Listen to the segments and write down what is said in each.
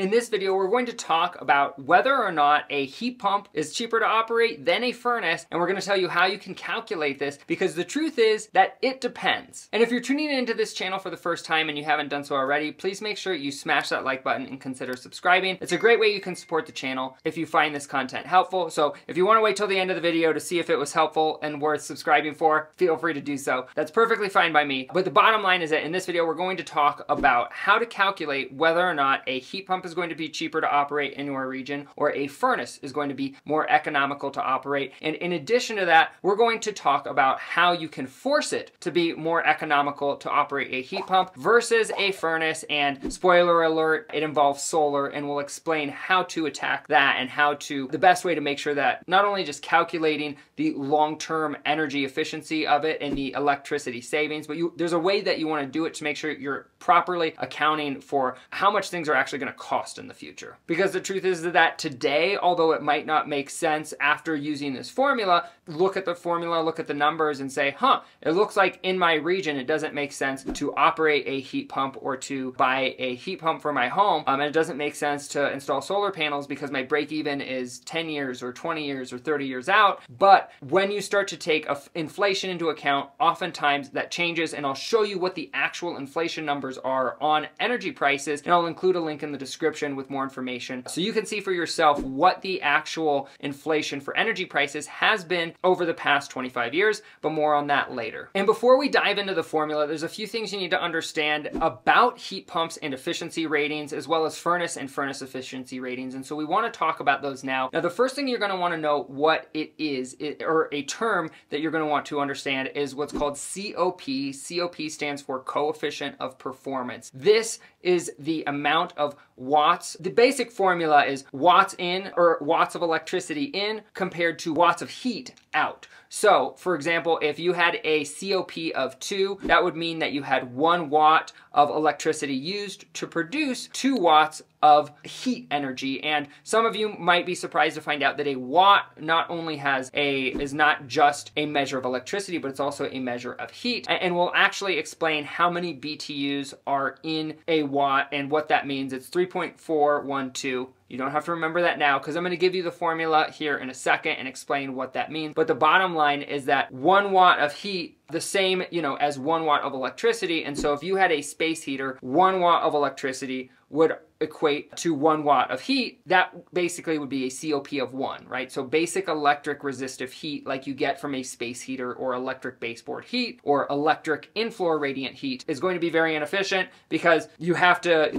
In this video, we're going to talk about whether or not a heat pump is cheaper to operate than a furnace, and we're going to tell you how you can calculate this, because the truth is that it depends. And if you're tuning into this channel for the first time and you haven't done so already, please make sure you smash that like button and consider subscribing. It's a great way you can support the channel if you find this content helpful. So if you want to wait till the end of the video to see if it was helpful and worth subscribing for, feel free to do so. That's perfectly fine by me. But the bottom line is that in this video, we're going to talk about how to calculate whether or not a heat pump is going to be cheaper to operate in your region, or a furnace is going to be more economical to operate. And in addition to that, we're going to talk about how you can force it to be more economical to operate a heat pump versus a furnace. And spoiler alert, it involves solar, and we'll explain how to attack that and how to, the best way to make sure that not only just calculating the long-term energy efficiency of it and the electricity savings, but there's a way that you want to do it to make sure you're properly accounting for how much things are actually going to cost in the future. Because the truth is that today, although it might not make sense after using this formula, look at the numbers and say, huh, it looks like in my region, it doesn't make sense to operate a heat pump or to buy a heat pump for my home. And it doesn't make sense to install solar panels because my break even is 10 years or 20 years or 30 years out. But when you start to take inflation into account, oftentimes that changes. And I'll show you what the actual inflation numbers are on energy prices. And I'll include a link in the description with more information so you can see for yourself what the actual inflation for energy prices has been over the past 25 years, but more on that later. And before we dive into the formula, there's a few things you need to understand about heat pumps and efficiency ratings, as well as furnace and furnace efficiency ratings. And so we want to talk about those now. Now, the first thing you're going to want to know what it is, or a term that you're going to want to understand, is what's called COP. COP stands for coefficient of performance. This is the amount of watts. The basic formula is watts in, or watts of electricity in, compared to watts of heat out. So for example, if you had a COP of 2, that would mean that you had 1 watt of electricity used to produce 2 watts of heat energy. And some of you might be surprised to find out that a watt not only is not just a measure of electricity, but it's also a measure of heat. And we'll actually explain how many BTUs are in a watt and what that means. It's 3.412. You don't have to remember that now, because I'm going to give you the formula here in a second and explain what that means. But the bottom line is that 1 watt of heat, the same, as 1 watt of electricity. And so if you had a space heater, 1 watt of electricity would equate to 1 watt of heat. That basically would be a COP of 1, right? So basic electric resistive heat, like you get from a space heater or electric baseboard heat or electric in-floor radiant heat, is going to be very inefficient, because you have to,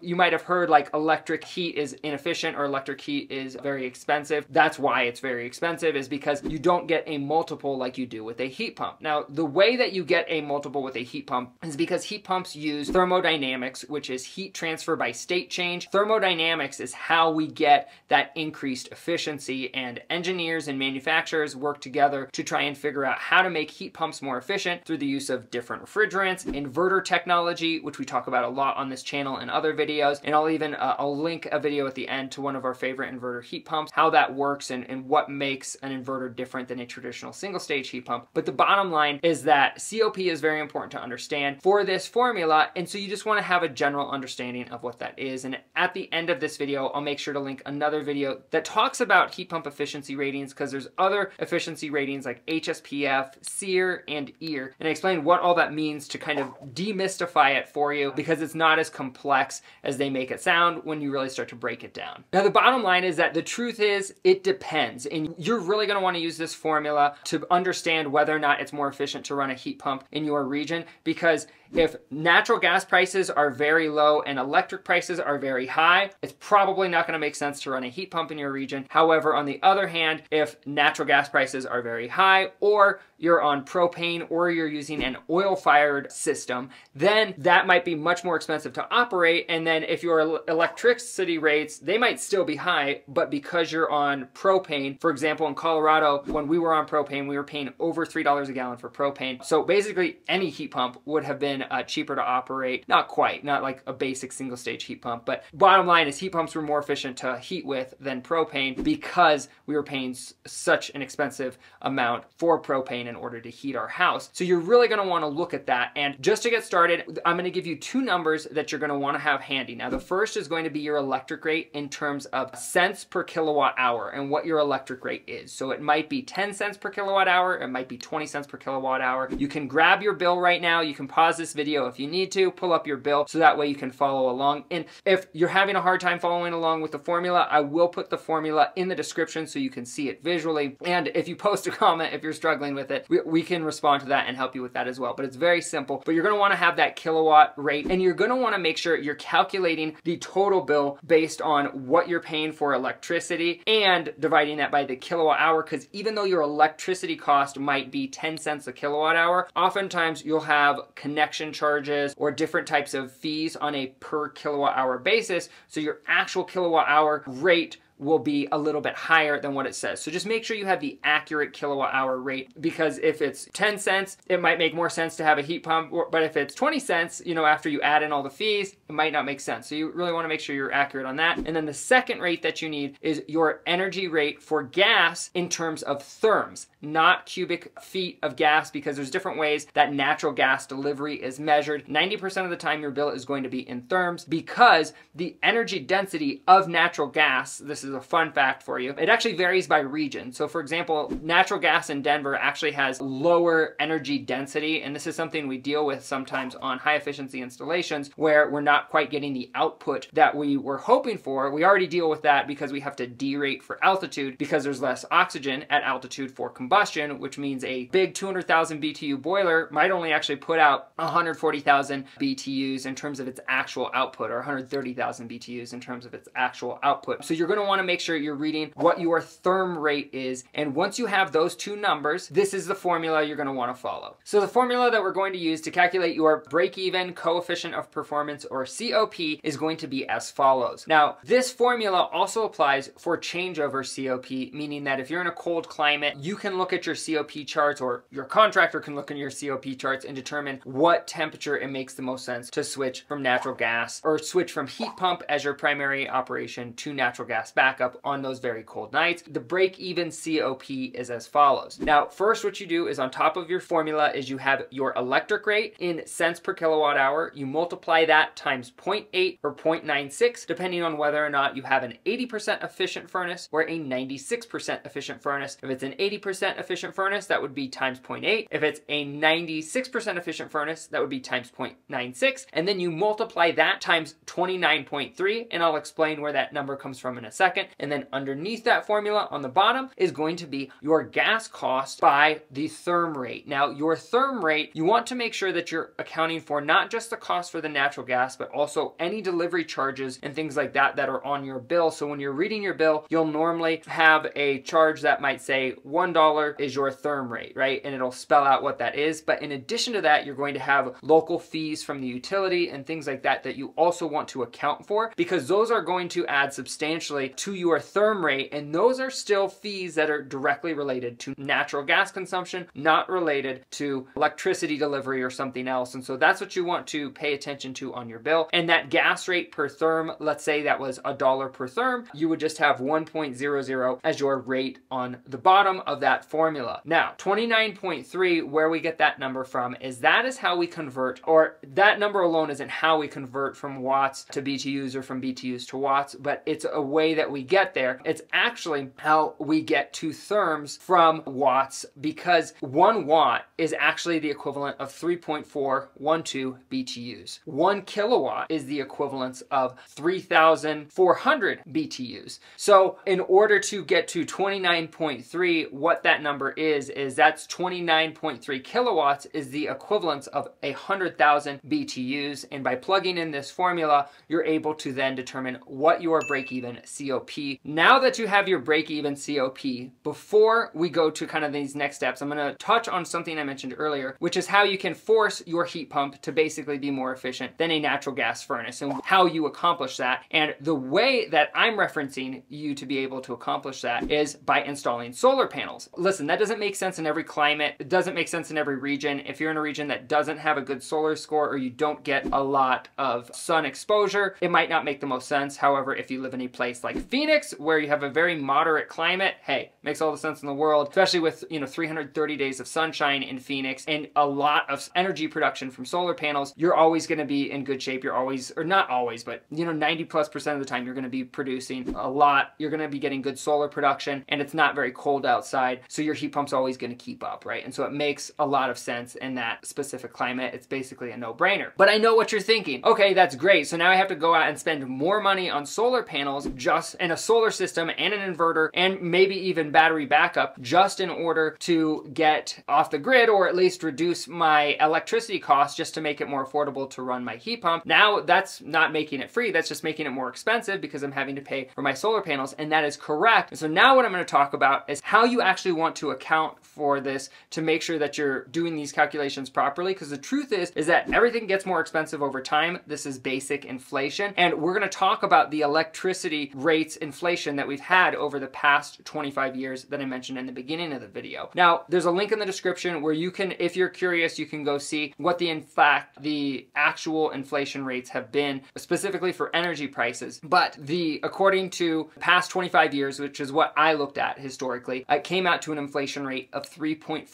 you might have heard like electric heat is inefficient or electric heat is very expensive. That's why it's very expensive, is because you don't get a multiple like you do with a heat pump. Now, the way that you get a multiple with a heat pump is because heat pumps use thermodynamics, which is heat transfer by state change. Thermodynamics is how we get that increased efficiency, and engineers and manufacturers work together to try and figure out how to make heat pumps more efficient through the use of different refrigerants, inverter technology, which we talk about a lot on this channel and other videos. And I'll even I'll link a video at the end to one of our favorite inverter heat pumps, how that works and what makes an inverter different than a traditional single stage heat pump. But the bottom line is that COP is very important to understand for this formula. And so you just want to have a general understanding of what that is. And at the end of this video, I'll make sure to link another video that talks about heat pump efficiency ratings, because there's other efficiency ratings like HSPF, SEER, and EER. And I explain what all that means to kind of demystify it for you, because it's not as complex as they make it sound when you really start to break it down. Now, the bottom line is that the truth is it depends. And you're really going to want to use this formula to understand whether or not it's more efficient to run a heat pump in your region, because if natural gas prices are very low and electric prices are very high, it's probably not going to make sense to run a heat pump in your region. However, on the other hand, if natural gas prices are very high, or you're on propane, or you're using an oil-fired system, then that might be much more expensive to operate. And then if your electricity rates, they might still be high, but because you're on propane, for example, in Colorado, when we were on propane, we were paying over $3 a gallon for propane. So basically any heat pump would have been Bitcoin, cheaper to operate. Not quite, not like a basic single stage heat pump, but bottom line is heat pumps were more efficient to heat with than propane because we were paying such an expensive amount for propane in order to heat our house. So you're really gonna wanna look at that. And just to get started, I'm gonna give you two numbers that you're gonna wanna have handy. Now, the first is going to be your electric rate in terms of cents per kilowatt hour and what your electric rate is. So it might be 10 cents per kilowatt hour, it might be 20 cents per kilowatt hour. You can grab your bill right now, you can pause this video if you need to, pull up your bill so that way you can follow along. And if you're having a hard time following along with the formula, I will put the formula in the description so you can see it visually. And if you post a comment, if you're struggling with it, we can respond to that and help you with that as well. But it's very simple, but you're gonna wanna have that kilowatt rate and you're gonna wanna make sure you're calculating the total bill based on what you're paying for electricity and dividing that by the kilowatt hour, because even though your electricity cost might be 10 cents a kilowatt hour, oftentimes you'll have connection charges or different types of fees on a per kilowatt hour basis. So your actual kilowatt hour rate will be a little bit higher than what it says. So just make sure you have the accurate kilowatt hour rate, because if it's 10 cents, it might make more sense to have a heat pump, but if it's 20 cents, you know, after you add in all the fees, it might not make sense. So you really wanna make sure you're accurate on that. And then the second rate that you need is your energy rate for gas in terms of therms, not cubic feet of gas, because there's different ways that natural gas delivery is measured. 90% of the time your bill is going to be in therms because the energy density of natural gas, this is a fun fact for you, it actually varies by region. So for example, natural gas in Denver actually has lower energy density, and this is something we deal with sometimes on high efficiency installations where we're not quite getting the output that we were hoping for. We already deal with that because we have to derate for altitude because there's less oxygen at altitude for combustion, which means a big 200,000 BTU boiler might only actually put out 140,000 BTUs in terms of its actual output, or 130,000 BTUs in terms of its actual output. So you're gonna want to make sure you're reading what your therm rate is. And once you have those two numbers, this is the formula you're going to want to follow. So the formula that we're going to use to calculate your break-even coefficient of performance, or COP, is going to be as follows. Now, this formula also applies for changeover COP, meaning that if you're in a cold climate, you can look at your COP charts, or your contractor can look in your COP charts and determine what temperature it makes the most sense to switch from natural gas, or switch from heat pump as your primary operation to natural gas backup on those very cold nights. The break-even COP is as follows. Now, first what you do is, on top of your formula, is you have your electric rate in cents per kilowatt hour. You multiply that times 0.8 or 0.96, depending on whether or not you have an 80% efficient furnace or a 96% efficient furnace. If it's an 80% efficient furnace, that would be times 0.8. If it's a 96% efficient furnace, that would be times 0.96. And then you multiply that times 29.3, and I'll explain where that number comes from in a second. And then underneath that formula on the bottom is going to be your gas cost by the therm rate. Now, your therm rate, you want to make sure that you're accounting for not just the cost for the natural gas, but also any delivery charges and things like that that are on your bill. So when you're reading your bill, you'll normally have a charge that might say $1 is your therm rate, right? And it'll spell out what that is. But in addition to that, you're going to have local fees from the utility and things like that that you also want to account for, because those are going to add substantially to your therm rate, and those are still fees that are directly related to natural gas consumption, not related to electricity delivery or something else. And so that's what you want to pay attention to on your bill. And that gas rate per therm, let's say that was $1 per therm, you would just have 1.00 as your rate on the bottom of that formula. Now, 29.3, where we get that number from, is that is how we convert, or that number alone isn't how we convert from watts to BTUs or from BTUs to watts, but it's a way that we get there. It's actually how we get to therms from watts, because 1 watt is actually the equivalent of 3.412 BTUs. 1 kilowatt is the equivalence of 3,400 BTUs. So in order to get to 29.3, what that number is that's 29.3 kilowatts is the equivalence of 100,000 BTUs. And by plugging in this formula, you're able to then determine what your break-even COP COP. Now that you have your break-even COP, before we go to kind of these next steps, I'm gonna touch on something I mentioned earlier, which is how you can force your heat pump to basically be more efficient than a natural gas furnace and how you accomplish that. And the way that I'm referencing you to be able to accomplish that is by installing solar panels. Listen, that doesn't make sense in every climate. It doesn't make sense in every region. If you're in a region that doesn't have a good solar score or you don't get a lot of sun exposure, it might not make the most sense. However, if you live in a place like Phoenix, where you have a very moderate climate, hey, makes all the sense in the world, especially with, you know, 330 days of sunshine in Phoenix and a lot of energy production from solar panels, you're always going to be in good shape. You're always, or not always, but, you know, 90+% of the time, you're going to be producing a lot. You're going to be getting good solar production, and it's not very cold outside. So your heat pump's always going to keep up, right? And so it makes a lot of sense in that specific climate. It's basically a no-brainer. But I know what you're thinking. Okay, that's great. So now I have to go out and spend more money on solar panels just in a solar system and an inverter and maybe even battery backup just in order to get off the grid or at least reduce my electricity costs just to make it more affordable to run my heat pump. Now that's not making it free. That's just making it more expensive because I'm having to pay for my solar panels, and that is correct. And so now what I'm going to talk about is how you actually want to account for this to make sure that you're doing these calculations properly, because the truth is that everything gets more expensive over time. This is basic inflation, and we're going to talk about the electricity rates inflation that we've had over the past 25 years that I mentioned in the beginning of the video. Now, there's a link in the description where you can, if you're curious, you can go see what the, in fact, the actual inflation rates have been specifically for energy prices. But the, according to past 25 years, which is what I looked at historically, it came out to an inflation rate of 3.4%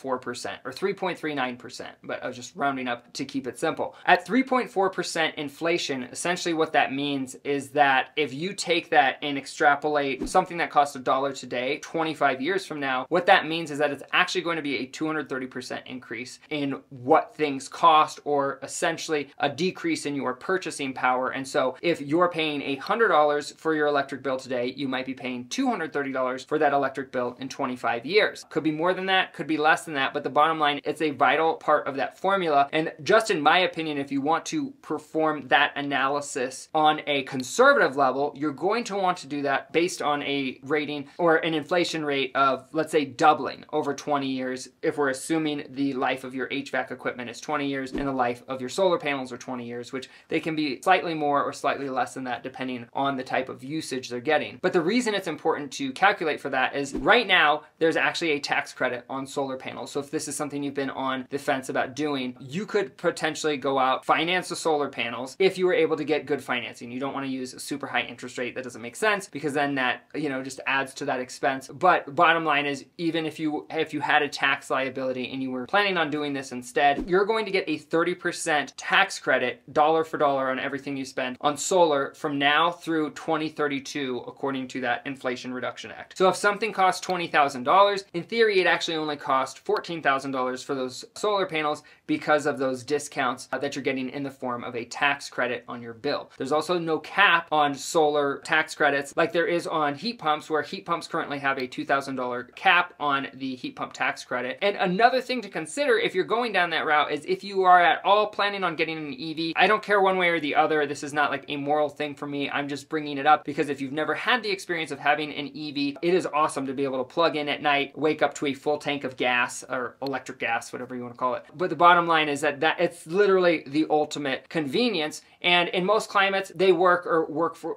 or 3.39%, but I was just rounding up to keep it simple. At 3.4% inflation, essentially what that means is that if you take that and extrapolate something that costs $1 today, 25 years from now, what that means is that it's actually going to be a 230% increase in what things cost, or essentially a decrease in your purchasing power. And so if you're paying $100 for your electric bill today, you might be paying $230 for that electric bill in 25 years. Could be more than that, could be less than that, but the bottom line, it's a vital part of that formula. And just in my opinion, if you want to perform that analysis on a conservative level, you're going to want to do that based on a rating or an inflation rate of, let's say, doubling over 20 years if we're assuming the life of your HVAC equipment is 20 years and the life of your solar panels are 20 years, which they can be slightly more or slightly less than that depending on the type of usage they're getting. But the reason it's important to calculate for that is right now there's actually a tax credit on solar panels. So if this is something you've been on the fence about doing, you could potentially go out, finance the solar panels if you were able to get good financing. You don't want to use a super high interest rate. That doesn't make sense because then that, you know, just adds to that expense. But bottom line is, even if you had a tax liability and you were planning on doing this instead, you're going to get a 30% tax credit dollar for dollar on everything you spend on solar from now through 2032, according to that Inflation Reduction Act. So if something costs $20,000, in theory, it actually only cost $14,000 for those solar panels because of those discounts that you're getting in the form of a tax credit on your bill. There's also no cap on solar tax credits like there is on heat pumps, where heat pumps currently have a $2,000 cap on the heat pump tax credit. And another thing to consider if you're going down that route is if you are at all planning on getting an EV, I don't care one way or the other. This is not like a moral thing for me. I'm just bringing it up because if you've never had the experience of having an EV, it is awesome to be able to plug in at night, wake up to a full tank of gas or electric gas, whatever you want to call it. But the bottom line is that it's literally the ultimate convenience. And in most climates, they work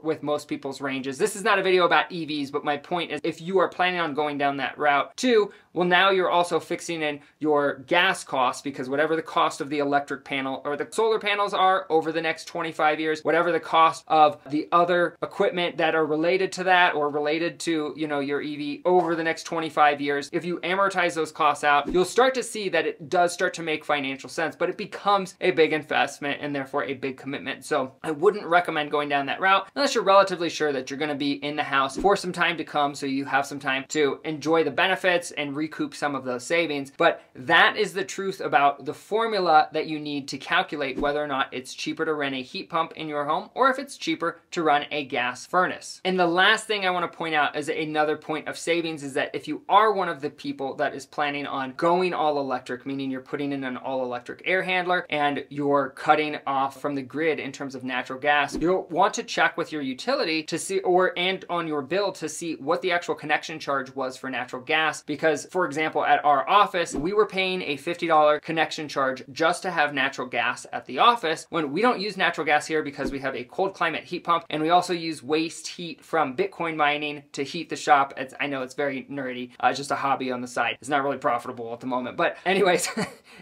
with most people's ranges. This is not a video about EVs, but my point is if you are planning on going down that route too, well, now you're also fixing in your gas costs, because whatever the cost of the electric panel or the solar panels are over the next 25 years, whatever the cost of the other equipment that are related to that or related to, you know, your EV over the next 25 years, if you amortize those costs out, you'll start to see that it does start to make financial sense, but it becomes a big investment and therefore a big commitment. So I wouldn't recommend going down that route unless you're relatively sure that you're going to be in the house for some time to come, so you have some time to enjoy the benefits and recoup some of those savings. But that is the truth about the formula that you need to calculate whether or not it's cheaper to rent a heat pump in your home or if it's cheaper to run a gas furnace. And the last thing I want to point out as another point of savings is that if you are one of the people that is planning on going all electric, meaning you're putting in an all electric air handler and you're cutting off from the grid in terms of natural gas, you'll want to check with your utility to see, or and on your bill to see what the actual connection charge was for natural gas. Because for example, at our office, we were paying a $50 connection charge just to have natural gas at the office, when we don't use natural gas here because we have a cold climate heat pump, and we also use waste heat from Bitcoin mining to heat the shop. It's, I know it's very nerdy, just a hobby on the side. It's not really profitable at the moment, but anyways,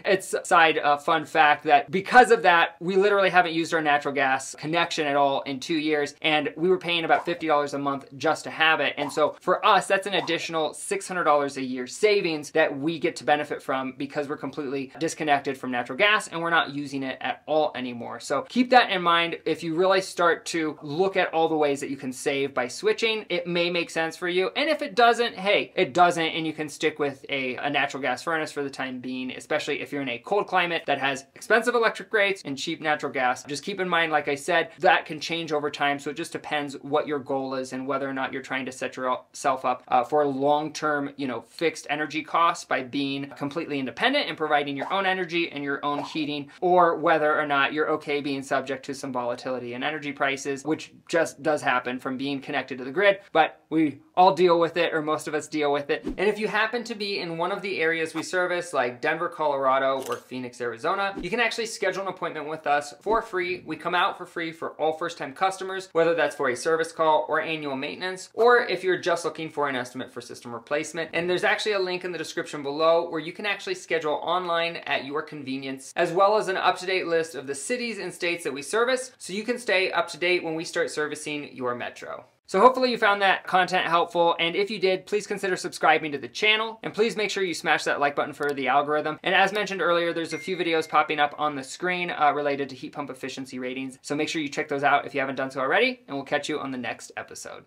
it's a side fun fact that because of that, we literally haven't used our natural gas connection at all in 2 years, and we were paying about $50 a month just to have it. And so for us, that's an additional $600 a year savings that we get to benefit from because we're completely disconnected from natural gas and we're not using it at all anymore. So keep that in mind. If you really start to look at all the ways that you can save by switching, it may make sense for you. And if it doesn't, hey, it doesn't, and you can stick with a natural gas furnace for the time being, especially if you're in a cold climate that has expensive electric rates and cheap natural gas. Just keep in mind, like I said, that can change over time. So it just depends what your goal is and whether or not you're trying to set yourself up for long-term, fixed energy costs by being completely independent and providing your own energy and your own heating, or whether or not you're okay being subject to some volatility in energy prices, which just does happen from being connected to the grid, but we all deal with it, or most of us deal with it. And if you happen to be in one of the areas we service, like Denver, Colorado, or Phoenix, Arizona, you can actually schedule an appointment with us for free. We come out for free for all first-time customers, whether that's for a service call or annual maintenance, or if you're just looking for an estimate for system replacement. And there's actually a link in the description below where you can actually schedule online at your convenience, as well as an up-to-date list of the cities and states that we service, so you can stay up to date when we start servicing your metro. So hopefully you found that content helpful, and if you did, please consider subscribing to the channel, and please make sure you smash that like button for the algorithm. And as mentioned earlier, there's a few videos popping up on the screen related to heat pump efficiency ratings, so make sure you check those out if you haven't done so already, and we'll catch you on the next episode.